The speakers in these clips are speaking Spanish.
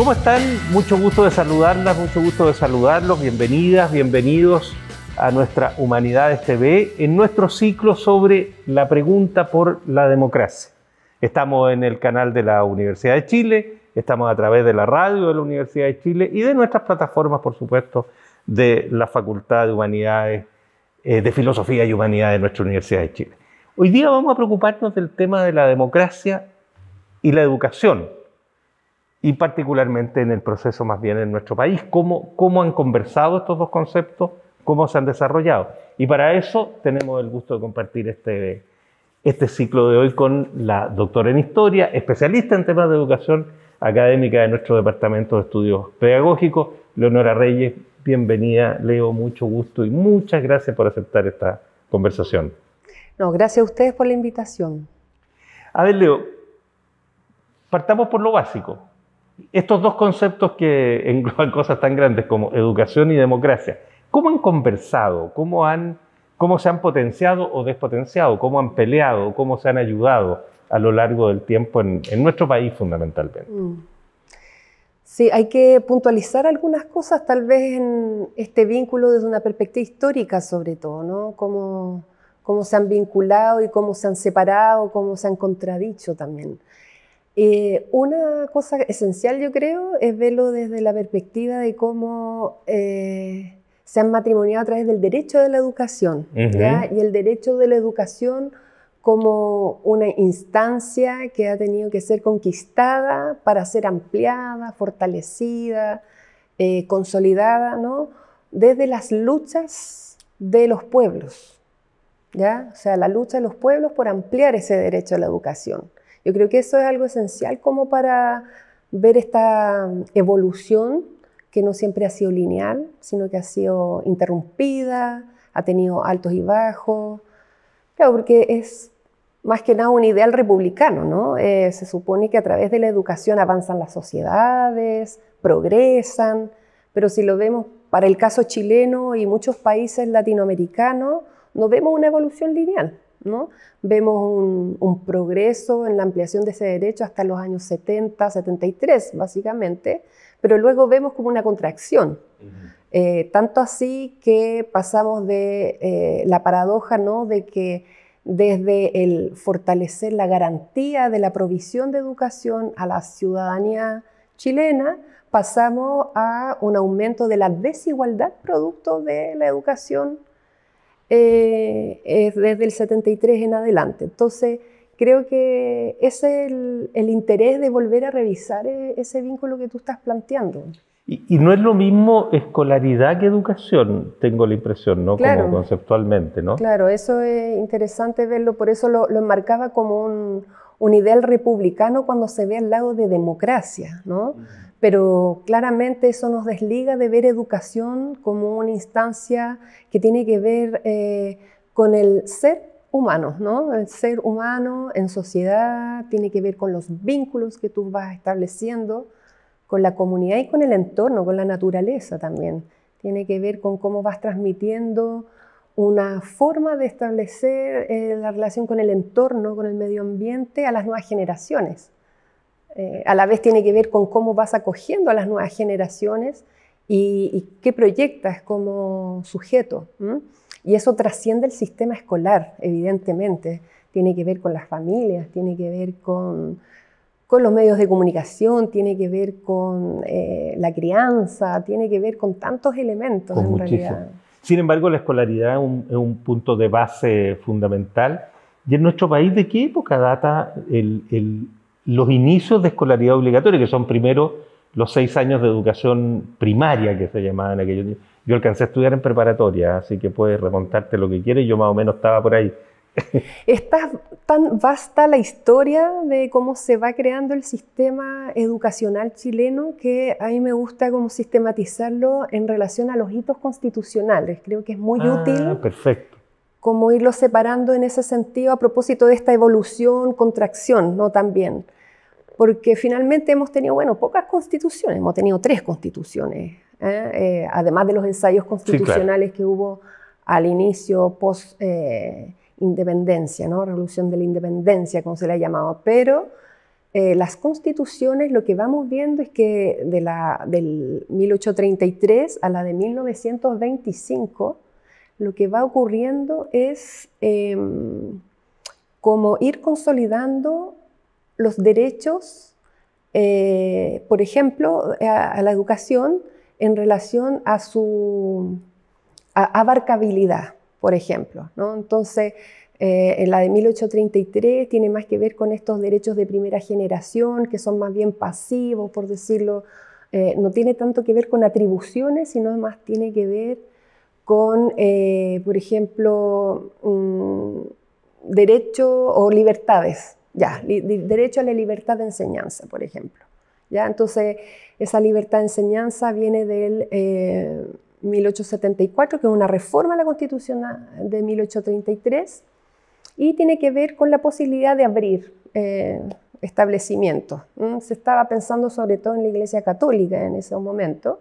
¿Cómo están? Mucho gusto de saludarlas, mucho gusto de saludarlos. Bienvenidas, bienvenidos a nuestra Humanidades TV en nuestro ciclo sobre la pregunta por la democracia. Estamos en el canal de la Universidad de Chile, estamos a través de la radio de la Universidad de Chile y de nuestras plataformas, por supuesto, de la Facultad de Humanidades, de Filosofía y Humanidades de nuestra Universidad de Chile. Hoy día vamos a preocuparnos del tema de la democracia y la educación, y particularmente en el proceso más bien en nuestro país, cómo han conversado estos dos conceptos, cómo se han desarrollado. Y para eso tenemos el gusto de compartir este ciclo de hoy con la doctora en Historia, especialista en temas de educación académica de nuestro Departamento de Estudios Pedagógicos, Leonora Reyes. Bienvenida, Leo, mucho gusto y muchas gracias por aceptar esta conversación. No, gracias a ustedes por la invitación. A ver, Leo, partamos por lo básico. Estos dos conceptos que engloban cosas tan grandes como educación y democracia, ¿cómo han conversado? ¿Cómo se han potenciado o despotenciado? ¿Cómo han peleado? ¿Cómo se han ayudado a lo largo del tiempo en nuestro país fundamentalmente? Sí, hay que puntualizar algunas cosas, tal vez en este vínculo desde una perspectiva histórica sobre todo, ¿no? Cómo se han vinculado y cómo se han separado, cómo se han contradicho también. Una cosa esencial, yo creo, es verlo desde la perspectiva de cómo se han matrimoniado a través del derecho de la educación, ¿ya? Y el derecho de la educación como una instancia que ha tenido que ser conquistada para ser ampliada, fortalecida, consolidada, ¿no? Desde las luchas de los pueblos, ¿ya? O sea, la lucha de los pueblos por ampliar ese derecho a la educación. Yo creo que eso es algo esencial como para ver esta evolución que no siempre ha sido lineal, sino que ha sido interrumpida, ha tenido altos y bajos. Claro, porque es más que nada un ideal republicano, ¿no? Se supone que a través de la educación avanzan las sociedades, progresan, pero si lo vemos para el caso chileno y muchos países latinoamericanos, no vemos una evolución lineal, ¿no? Vemos un progreso en la ampliación de ese derecho hasta los años 70, 73 básicamente, pero luego vemos como una contracción. Tanto así que pasamos de la paradoja, ¿no? De que desde el fortalecer la garantía de la provisión de educación a la ciudadanía chilena, pasamos a un aumento de la desigualdad producto de la educación desde el 73 en adelante. Entonces, creo que ese es el interés de volver a revisar ese vínculo que tú estás planteando. Y no es lo mismo escolaridad que educación, tengo la impresión, ¿no? Claro. Como conceptualmente, ¿no? Claro, eso es interesante verlo, por eso lo enmarcaba como un ideal republicano cuando se ve al lado de democracia, ¿no? Pero claramente eso nos desliga de ver educación como una instancia que tiene que ver con el ser humano, ¿no? El ser humano en sociedad tiene que ver con los vínculos que tú vas estableciendo, con la comunidad y con el entorno, con la naturaleza también. Tiene que ver con cómo vas transmitiendo una forma de establecer la relación con el entorno, con el medio ambiente, a las nuevas generaciones. A la vez tiene que ver con cómo vas acogiendo a las nuevas generaciones y qué proyectas como sujeto. Y eso trasciende el sistema escolar, evidentemente. Tiene que ver con las familias, tiene que ver con los medios de comunicación, tiene que ver con la crianza, tiene que ver con tantos elementos en realidad. Sin embargo, la escolaridad es un punto de base fundamental. ¿Y en nuestro país de qué época data los inicios de escolaridad obligatoria, que son primero los 6 años de educación primaria que se llamaban en aquellos tiempos? Yo alcancé a estudiar en preparatoria, así que puedes remontarte lo que quieres, yo más o menos estaba por ahí. Está tan vasta la historia de cómo se va creando el sistema educacional chileno que a mí me gusta como sistematizarlo en relación a los hitos constitucionales. Creo que es muy útil. Perfecto. Como irlo separando en ese sentido a propósito de esta evolución, contracción, ¿no? También. Porque finalmente hemos tenido, bueno, pocas constituciones, hemos tenido 3 constituciones, además de los ensayos constitucionales, sí, claro, que hubo al inicio, post independencia, ¿no? Revolución de la independencia, como se le ha llamado. Pero las constituciones, lo que vamos viendo es que de la del 1833 a la de 1925, lo que va ocurriendo es como ir consolidando los derechos, por ejemplo, a la educación en relación a su abarcabilidad, por ejemplo, ¿no? Entonces, en la de 1833 tiene más que ver con estos derechos de primera generación, que son más bien pasivos, por decirlo. No tiene tanto que ver con atribuciones, sino más tiene que ver con, por ejemplo, derecho o libertades. Ya, derecho a la libertad de enseñanza, por ejemplo. ¿Ya? Entonces, esa libertad de enseñanza viene del 1874, que es una reforma a la Constitución de 1833, y tiene que ver con la posibilidad de abrir establecimientos. Se estaba pensando sobre todo en la Iglesia Católica en ese momento.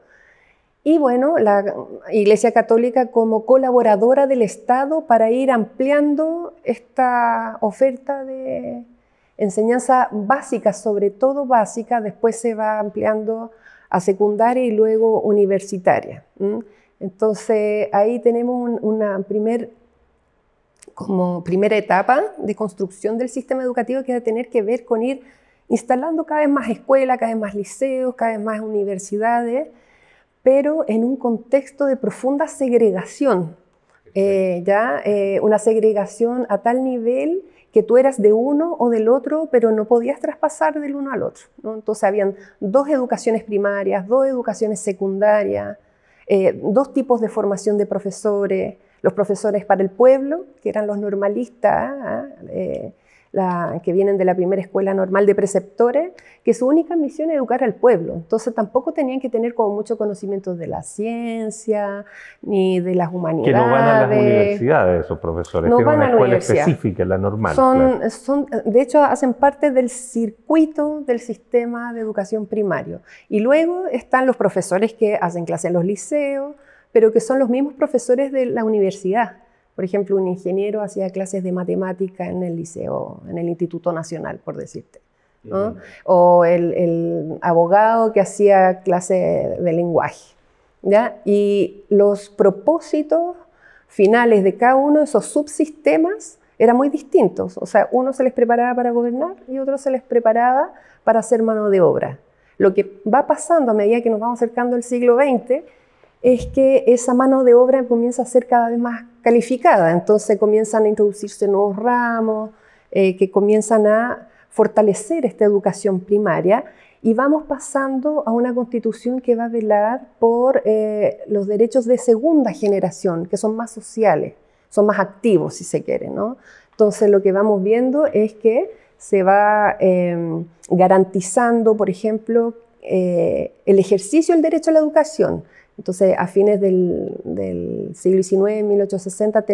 Y bueno, la Iglesia Católica como colaboradora del Estado para ir ampliando esta oferta de enseñanza básica, sobre todo básica, después se va ampliando a secundaria y luego universitaria. Entonces ahí tenemos una primera etapa de construcción del sistema educativo que va a tener que ver con ir instalando cada vez más escuelas, cada vez más liceos, cada vez más universidades, pero en un contexto de profunda segregación. Una segregación a tal nivel que tú eras de uno o del otro, pero no podías traspasar del uno al otro, ¿no? Entonces habían dos educaciones primarias, dos educaciones secundarias, dos tipos de formación de profesores, los profesores para el pueblo, que eran los normalistas, que vienen de la primera escuela normal de preceptores, que su única misión es educar al pueblo. Entonces tampoco tenían que tener como mucho conocimiento de la ciencia, ni de las humanidades. Que no van a las universidades esos profesores, no tienen una escuela específica, la normal. De hecho, hacen parte del circuito del sistema de educación primario. Y luego están los profesores que hacen clase en los liceos, pero que son los mismos profesores de la universidad. Por ejemplo, un ingeniero hacía clases de matemática en el liceo, en el Instituto Nacional, por decirte, ¿no? O el abogado que hacía clases de lenguaje, ¿ya? Y los propósitos finales de cada uno de esos subsistemas eran muy distintos. O sea, uno se les preparaba para gobernar y otro se les preparaba para hacer mano de obra. Lo que va pasando a medida que nos vamos acercando al siglo XX es que esa mano de obra comienza a ser cada vez más calificada, entonces comienzan a introducirse nuevos ramos, que comienzan a fortalecer esta educación primaria, y vamos pasando a una constitución que va a velar por los derechos de segunda generación, que son más sociales, son más activos, si se quiere, ¿no? Entonces lo que vamos viendo es que se va garantizando, por ejemplo, el ejercicio del derecho a la educación. Entonces, a fines del siglo XIX, 1860,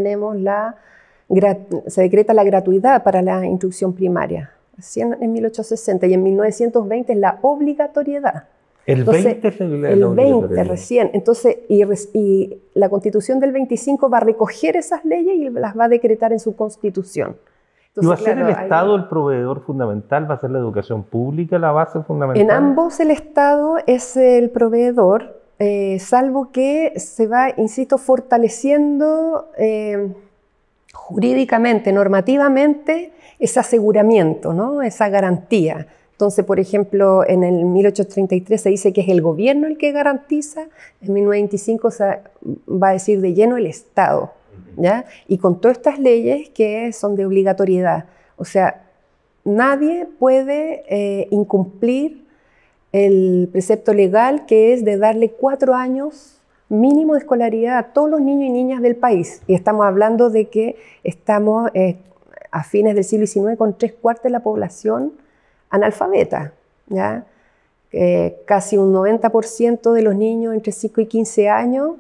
se decreta la gratuidad para la instrucción primaria, en 1860, y en 1920 es la obligatoriedad. El 20 recién. Entonces, y la Constitución del 25 va a recoger esas leyes y las va a decretar en su Constitución. Entonces, ¿y va a ser el Estado el proveedor fundamental? ¿Va a ser la educación pública la base fundamental? En ambos el Estado es el proveedor. Salvo que se va, insisto, fortaleciendo jurídicamente, normativamente, ese aseguramiento, ¿no? Esa garantía. Entonces, por ejemplo, en el 1833 se dice que es el gobierno el que garantiza, en 1925 se va a decir de lleno el Estado, ¿ya? Y con todas estas leyes que son de obligatoriedad. O sea, nadie puede incumplir el precepto legal, que es de darle 4 años mínimo de escolaridad a todos los niños y niñas del país. Y estamos hablando de que estamos a fines del siglo XIX con 3/4 de la población analfabeta, ¿ya? Casi un 90% de los niños entre 5 y 15 años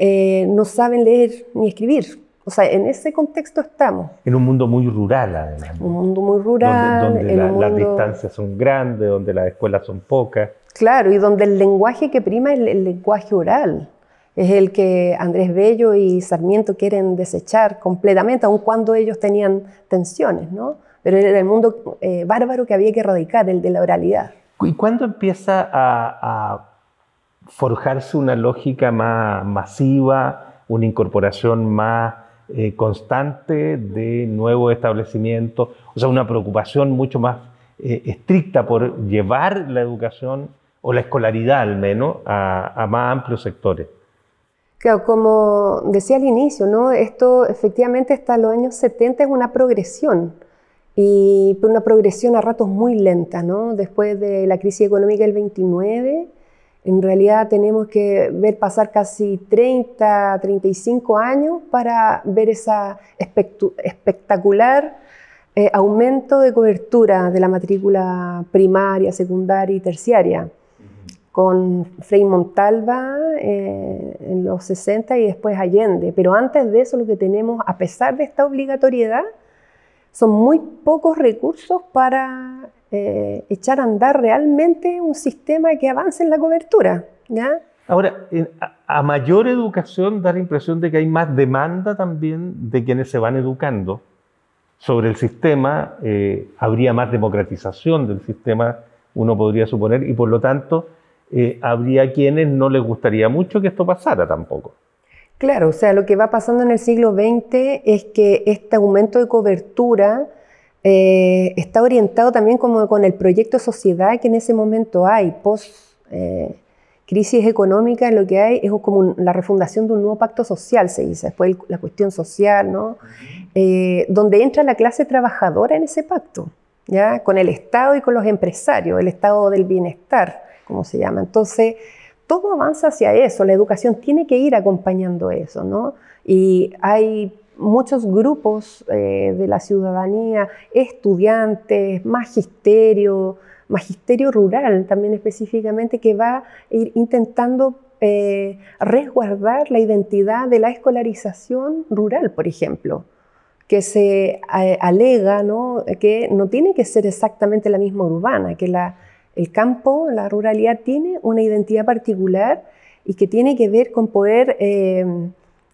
no saben leer ni escribir. O sea, en ese contexto estamos. En un mundo muy rural, además. Un mundo muy rural. Donde las distancias son grandes, donde las escuelas son pocas. Claro, y donde el lenguaje que prima es el lenguaje oral. Es el que Andrés Bello y Sarmiento quieren desechar completamente, aun cuando ellos tenían tensiones, ¿no? pero era el mundo bárbaro que había que erradicar, el de la oralidad. ¿Y cuándo empieza a forjarse una lógica más masiva, una incorporación más constante de nuevos establecimientos? O sea, una preocupación mucho más estricta por llevar la educación o la escolaridad al menos a más amplios sectores. Claro, como decía al inicio, ¿no? Esto efectivamente hasta los años 70 es una progresión, y una progresión a ratos muy lenta, ¿no? Después de la crisis económica del 29, en realidad tenemos que ver pasar casi 30, 35 años para ver ese espectacular aumento de cobertura de la matrícula primaria, secundaria y terciaria, con Frei Montalva en los 60 y después Allende. Pero antes de eso, lo que tenemos, a pesar de esta obligatoriedad, son muy pocos recursos para echar a andar realmente un sistema que avance en la cobertura, ¿ya? Ahora, a mayor educación da la impresión de que hay más demanda también de quienes se van educando sobre el sistema, habría más democratización del sistema, uno podría suponer, y por lo tanto habría quienes no les gustaría mucho que esto pasara tampoco. Claro, o sea, lo que va pasando en el siglo XX es que este aumento de cobertura está orientado también como con el proyecto sociedad que en ese momento hay, post-crisis económica. Lo que hay es como la refundación de un nuevo pacto social, se dice, después la cuestión social, ¿no? Donde entra la clase trabajadora en ese pacto, ¿ya? Con el Estado y con los empresarios, el Estado del bienestar, como se llama. Entonces, todo avanza hacia eso, la educación tiene que ir acompañando eso, ¿no? Y hay muchos grupos de la ciudadanía, estudiantes, magisterio rural también específicamente, que va a ir intentando resguardar la identidad de la escolarización rural, por ejemplo, que se alega, ¿no?, que no tiene que ser exactamente la misma urbana, que el campo, la ruralidad, tiene una identidad particular y que tiene que ver con poder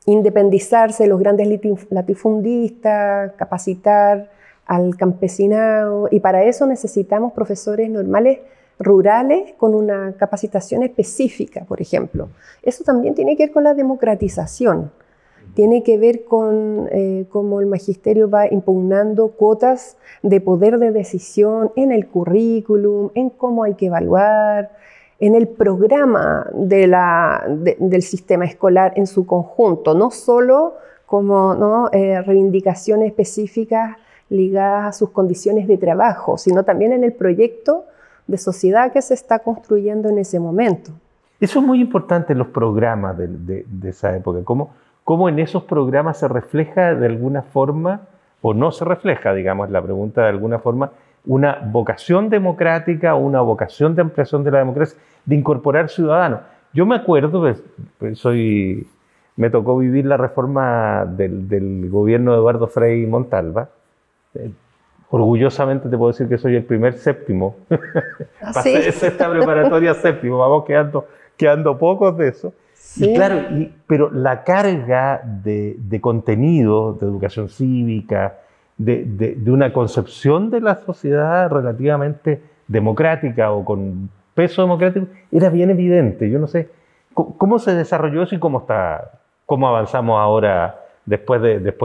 independizarse de los grandes latifundistas, capacitar al campesinado, y para eso necesitamos profesores normales rurales con una capacitación específica, por ejemplo. Eso también tiene que ver con la democratización, tiene que ver con cómo el magisterio va impugnando cuotas de poder de decisión en el currículum, en cómo hay que evaluar, en el programa del sistema escolar en su conjunto, no solo como, ¿no?, reivindicaciones específicas ligadas a sus condiciones de trabajo, sino también en el proyecto de sociedad que se está construyendo en ese momento. Eso es muy importante en los programas de esa época, ¿Cómo en esos programas se refleja de alguna forma, o no se refleja, digamos, la pregunta, de alguna forma, una vocación democrática, una vocación de ampliación de la democracia, de incorporar ciudadanos? Yo me acuerdo, pues me tocó vivir la reforma del gobierno de Eduardo Frei Montalva. Orgullosamente te puedo decir que soy el primer séptimo. ¿Ah, sí? Pasé de sexta preparatoria a séptimo, vamos quedando pocos de eso. Sí. Y claro, pero la carga de contenido, de educación cívica, de una concepción de la sociedad relativamente democrática o con peso democrático, era bien evidente. Yo no sé cómo se desarrolló eso y cómo avanzamos ahora después,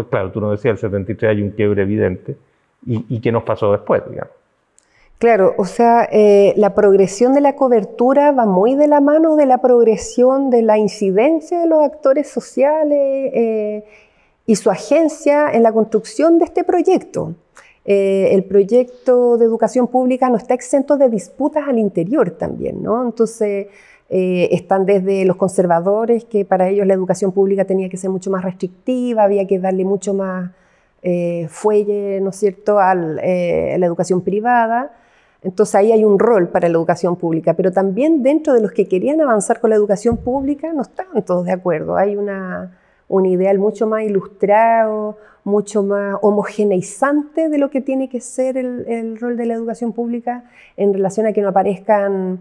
claro, tú nos decías, el 73 hay un quiebre evidente, y qué nos pasó después, digamos. Claro, o sea, la progresión de la cobertura va muy de la mano de la progresión de la incidencia de los actores sociales y su agencia en la construcción de este proyecto. El proyecto de educación pública no está exento de disputas al interior también, ¿no? Entonces, están desde los conservadores, que para ellos la educación pública tenía que ser mucho más restrictiva, había que darle mucho más fuelle, ¿no es cierto?, a la educación privada. Entonces ahí hay un rol para la educación pública, pero también dentro de los que querían avanzar con la educación pública no estaban todos de acuerdo. Hay un ideal mucho más ilustrado, mucho más homogeneizante de lo que tiene que ser el rol de la educación pública en relación a que no aparezcan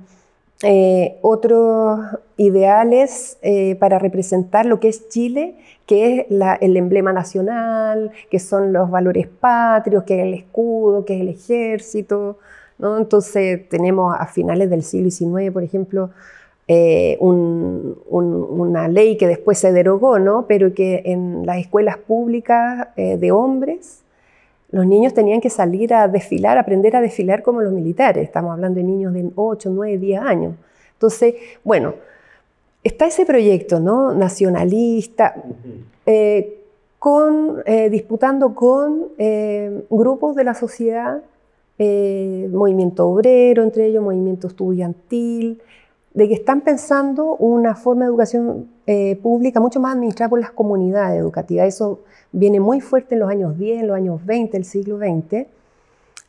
otros ideales para representar lo que es Chile, que es el emblema nacional, que son los valores patrios, que es el escudo, que es el ejército, ¿no? Entonces tenemos a finales del siglo XIX, por ejemplo, una ley que después se derogó, ¿no? Pero que en las escuelas públicas de hombres, los niños tenían que salir a desfilar, aprender a desfilar como los militares. Estamos hablando de niños de 8, 9, 10 años. Entonces, bueno, está ese proyecto, ¿no? Nacionalista, disputando con grupos de la sociedad, movimiento obrero, entre ellos movimiento estudiantil, de que están pensando una forma de educación pública mucho más administrada por las comunidades educativas. Eso viene muy fuerte en los años 10, en los años 20, el siglo XX,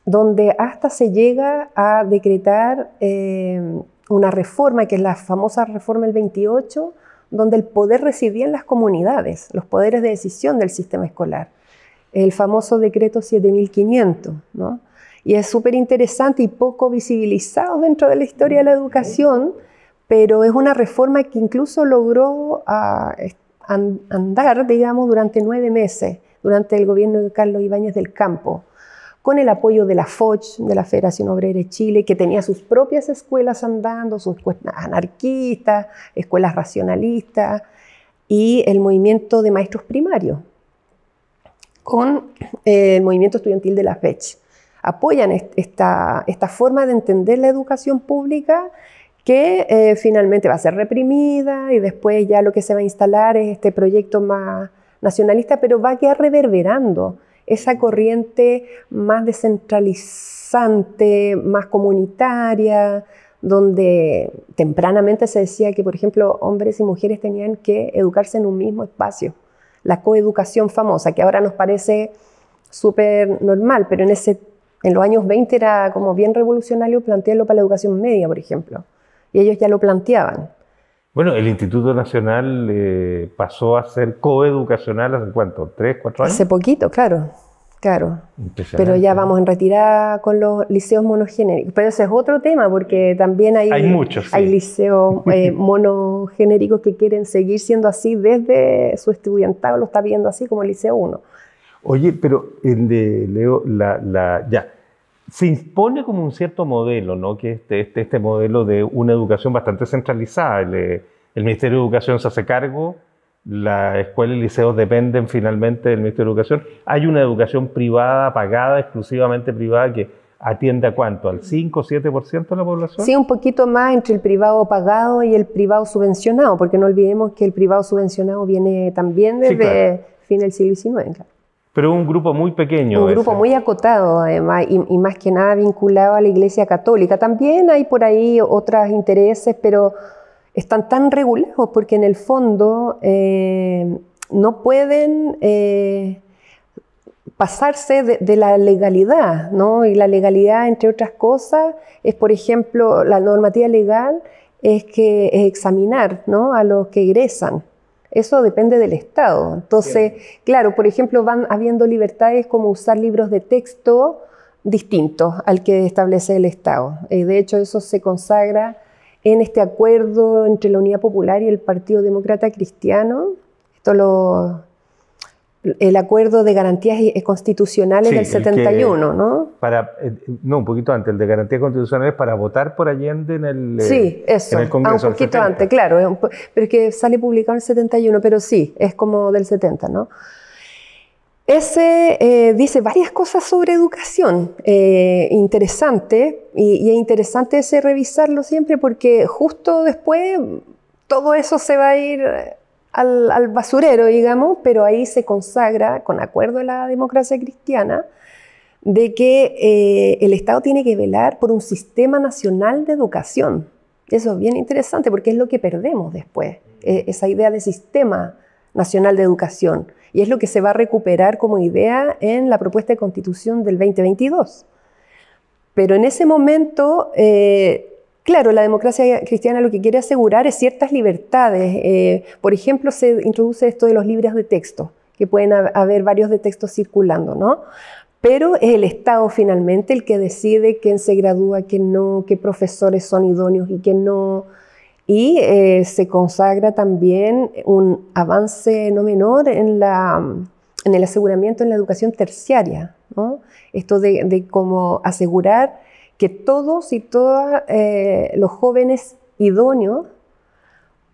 donde hasta se llega a decretar una reforma, que es la famosa reforma del 28, donde el poder residía en las comunidades, los poderes de decisión del sistema escolar. El famoso decreto 7500, ¿no? Y es súper interesante y poco visibilizado dentro de la historia de la educación, pero es una reforma que incluso logró andar, digamos, durante 9 meses, durante el gobierno de Carlos Ibáñez del Campo, con el apoyo de la FOCH, de la Federación Obrera de Chile, que tenía sus propias escuelas andando, sus escuelas anarquistas, escuelas racionalistas, y el movimiento de maestros primarios, con el movimiento estudiantil de la FECH. Apoyan esta forma de entender la educación pública, que finalmente va a ser reprimida, y después ya lo que se va a instalar es este proyecto más nacionalista, pero va a quedar reverberando esa corriente más descentralizante, más comunitaria, donde tempranamente se decía que, por ejemplo, hombres y mujeres tenían que educarse en un mismo espacio. La coeducación famosa, que ahora nos parece súper normal, pero en los años 20 era como bien revolucionario plantearlo para la educación media, por ejemplo. Y ellos ya lo planteaban. Bueno, el Instituto Nacional pasó a ser coeducacional hace ¿cuánto? ¿3, 4 años? Hace poquito, claro. Pero ya vamos en retirada con los liceos monogenéricos. Pero ese es otro tema, porque también hay muchos, sí. Hay liceos monogenéricos que quieren seguir siendo así desde su estudiantado, lo está viendo así como el Liceo 1. Oye, pero Leo, se impone como un cierto modelo, ¿no? Que este modelo de una educación bastante centralizada. El Ministerio de Educación se hace cargo, la escuela y liceos dependen finalmente del Ministerio de Educación. Hay una educación privada, pagada, exclusivamente privada, que atiende a ¿cuánto? ¿Al 5 o 7% de la población? Sí, un poquito más entre el privado pagado y el privado subvencionado, porque no olvidemos que el privado subvencionado viene también desde fin del siglo XIX, claro. Pero un grupo muy pequeño. Un grupo muy acotado, además, y más que nada vinculado a la Iglesia Católica. También hay por ahí otros intereses, pero están tan regulados porque en el fondo no pueden pasarse de la legalidad, ¿no? Y la legalidad, entre otras cosas, es, por ejemplo, la normativa legal es que es examinar, ¿no?, a los que egresan. Eso depende del Estado. Entonces, claro, por ejemplo, van habiendo libertades como usar libros de texto distintos al que establece el Estado. De hecho, eso se consagra en este acuerdo entre la Unidad Popular y el Partido Demócrata Cristiano. El acuerdo de garantías constitucionales del 71, ¿no? No, un poquito antes, el de garantías constitucionales para votar por Allende en el, en el Congreso. Un poquito antes, claro, pero es que sale publicado en el 71, pero sí, es como del 70, ¿no? Ese dice varias cosas sobre educación, interesante, y es interesante ese revisarlo siempre porque justo después todo eso se va a ir al basurero, digamos, pero ahí se consagra, con acuerdo de la democracia cristiana, de que el Estado tiene que velar por un sistema nacional de educación. Eso es bien interesante porque es lo que perdemos después, esa idea de sistema nacional de educación. Y es lo que se va a recuperar como idea en la propuesta de constitución del 2022. Pero en ese momento, claro, la democracia cristiana lo que quiere asegurar es ciertas libertades. Por ejemplo, se introduce esto de los libros de texto, que pueden haber varios de texto circulando, ¿no? Pero es el Estado finalmente el que decide quién se gradúa, quién no, qué profesores son idóneos y quién no. Y se consagra también un avance no menor en el aseguramiento en la educación terciaria, ¿no? Esto de cómo asegurar que todos y todas los jóvenes idóneos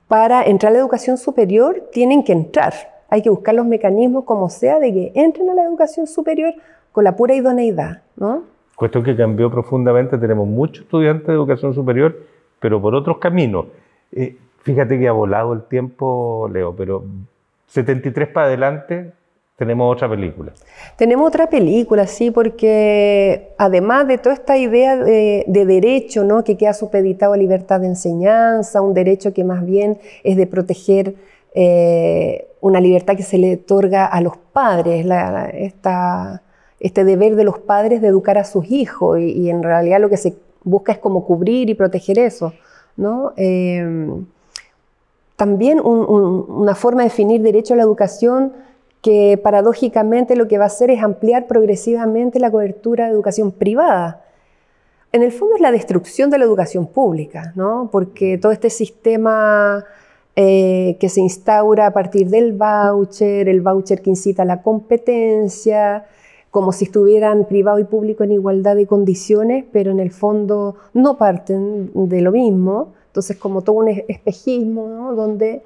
para entrar a la educación superior tienen que entrar. Hay que buscar los mecanismos como sea de que entren a la educación superior con la pura idoneidad, ¿no? Cuestión que cambió profundamente. Tenemos muchos estudiantes de educación superior, pero por otros caminos. Fíjate que ha volado el tiempo, Leo, pero 73 para adelante tenemos otra película. Tenemos otra película, sí, porque además de toda esta idea de derecho, ¿no?, que queda supeditado a libertad de enseñanza, un derecho que más bien es de proteger una libertad que se le otorga a los padres, este deber de los padres de educar a sus hijos, y en realidad lo que se busca es como cubrir y proteger eso, ¿no? También una forma de definir derecho a la educación que paradójicamente lo que va a hacer es ampliar progresivamente la cobertura de educación privada. En el fondo es la destrucción de la educación pública, ¿no? Porque todo este sistema que se instaura a partir del voucher, el voucher que incita a la competencia, como si estuvieran privado y público en igualdad de condiciones, pero en el fondo no parten de lo mismo. Entonces, como todo un espejismo, ¿no?, donde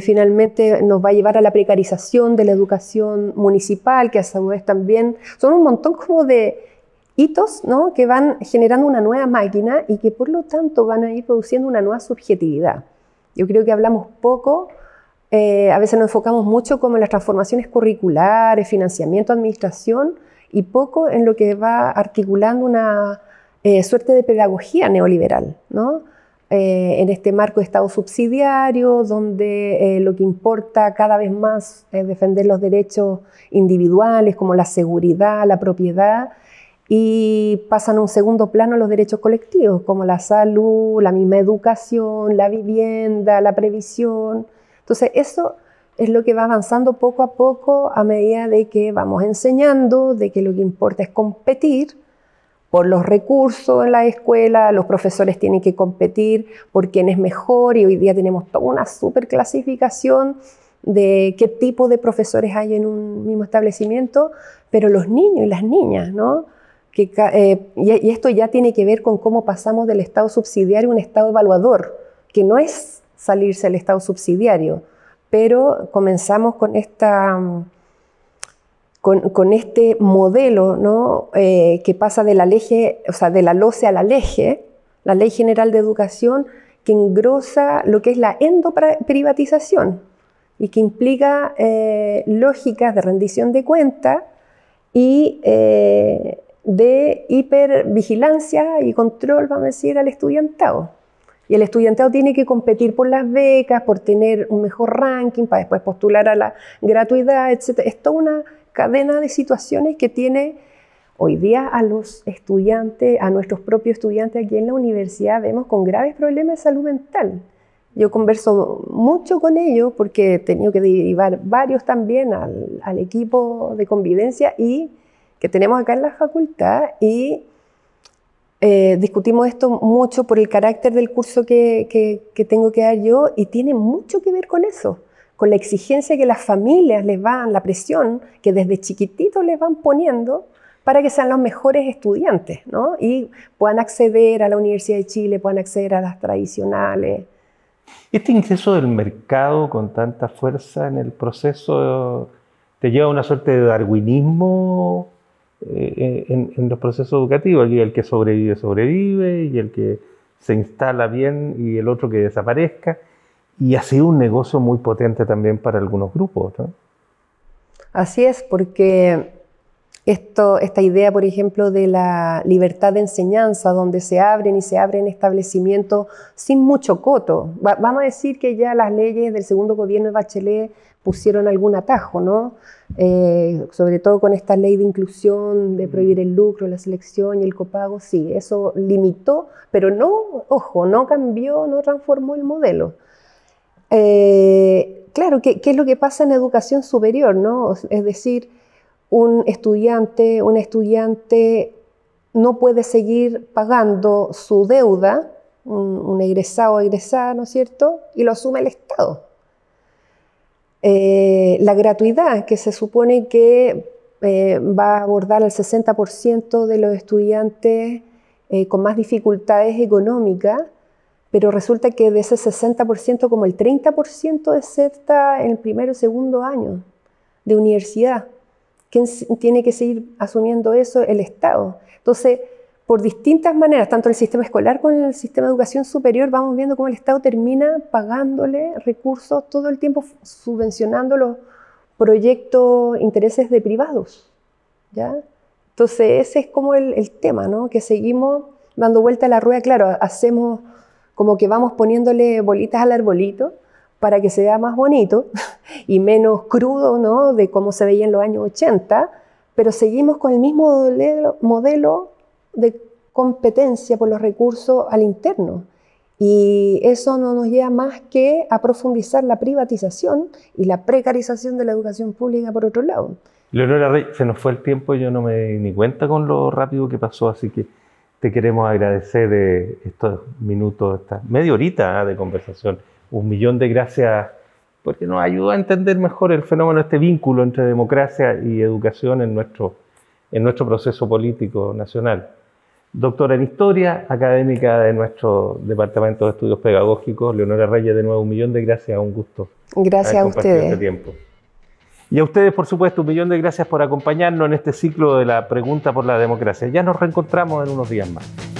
finalmente nos va a llevar a la precarización de la educación municipal, que a su vez también son un montón como de hitos, ¿no?, que van generando una nueva máquina y que por lo tanto van a ir produciendo una nueva subjetividad. Yo creo que hablamos poco, a veces nos enfocamos mucho como en las transformaciones curriculares, financiamiento, administración, y poco en lo que va articulando una suerte de pedagogía neoliberal, ¿no?, en este marco de Estado subsidiario, donde lo que importa cada vez más es defender los derechos individuales, como la seguridad, la propiedad, y pasan a un segundo plano los derechos colectivos, como la salud, la misma educación, la vivienda, la previsión. Entonces, eso es lo que va avanzando poco a poco a medida de que vamos enseñando, de que lo que importa es competir por los recursos en la escuela, los profesores tienen que competir por quién es mejor, y hoy día tenemos toda una superclasificación de qué tipo de profesores hay en un mismo establecimiento, pero los niños y las niñas, ¿no?, que, y esto ya tiene que ver con cómo pasamos del Estado subsidiario a un Estado evaluador, que no es salirse del Estado subsidiario, pero comenzamos con este modelo, ¿no?, que pasa de la LEJE, o sea, de la LOCE a la LEJE, la Ley General de Educación, que engrosa lo que es la endoprivatización y que implica lógicas de rendición de cuenta y de hipervigilancia y control, vamos a decir, al estudiantado. Y el estudiantado tiene que competir por las becas, por tener un mejor ranking, para después postular a la gratuidad, etc. Es toda una cadena de situaciones que tiene hoy día a los estudiantes, a nuestros propios estudiantes aquí en la universidad, vemos con graves problemas de salud mental. Yo converso mucho con ellos porque he tenido que derivar varios también al equipo de convivencia y que tenemos acá en la facultad, y discutimos esto mucho por el carácter del curso que tengo que dar yo, y tiene mucho que ver con eso, con la exigencia que las familias les van, la presión que desde chiquititos les van poniendo para que sean los mejores estudiantes, ¿no?, y puedan acceder a la Universidad de Chile, puedan acceder a las tradicionales. Este ingreso del mercado con tanta fuerza en el proceso te lleva a una suerte de darwinismo en los procesos educativos. Aquí el que sobrevive, sobrevive, y el que se instala bien, y el otro que desaparezca. Y ha sido un negocio muy potente también para algunos grupos, ¿no? Así es, porque esta idea, por ejemplo, de la libertad de enseñanza, donde se abren establecimientos sin mucho coto. Vamos a decir que ya las leyes del segundo gobierno de Bachelet pusieron algún atajo, ¿no? Sobre todo con esta ley de inclusión, de prohibir el lucro, la selección y el copago. Sí, eso limitó, pero no, ojo, no cambió, no transformó el modelo. Claro, ¿qué es lo que pasa en educación superior, ¿no? Es decir, un estudiante, una estudiante no puede seguir pagando su deuda, un egresado o egresada, ¿no es cierto?, y lo asume el Estado. La gratuidad, que se supone que va a abordar al 60% de los estudiantes con más dificultades económicas, pero resulta que de ese 60%, como el 30% deserta en el primero o segundo año de universidad. ¿Quién tiene que seguir asumiendo eso? El Estado. Entonces, por distintas maneras, tanto el sistema escolar como el sistema de educación superior, vamos viendo cómo el Estado termina pagándole recursos todo el tiempo, subvencionando los proyectos, intereses de privados, ¿ya? Entonces, ese es como el tema, ¿no? Que seguimos dando vuelta a la rueda. Claro, hacemos como que vamos poniéndole bolitas al arbolito para que se vea más bonito y menos crudo, ¿no?, de cómo se veía en los años 80, pero seguimos con el mismo modelo de competencia por los recursos al interno. Y eso no nos lleva más que a profundizar la privatización y la precarización de la educación pública por otro lado. Leonora Reyes, se nos fue el tiempo y yo no me di ni cuenta con lo rápido que pasó, así que te queremos agradecer estos minutos, esta media horita de conversación. 1.000.000 de gracias, porque nos ayuda a entender mejor el fenómeno, este vínculo entre democracia y educación en nuestro proceso político nacional. Doctora en Historia, académica de nuestro Departamento de Estudios Pedagógicos, Leonora Reyes, de nuevo 1.000.000 de gracias, un gusto. Gracias a ustedes. Este tiempo. Y a ustedes, por supuesto, 1.000.000 de gracias por acompañarnos en este ciclo de la Pregunta por la Democracia. Ya nos reencontramos en unos días más.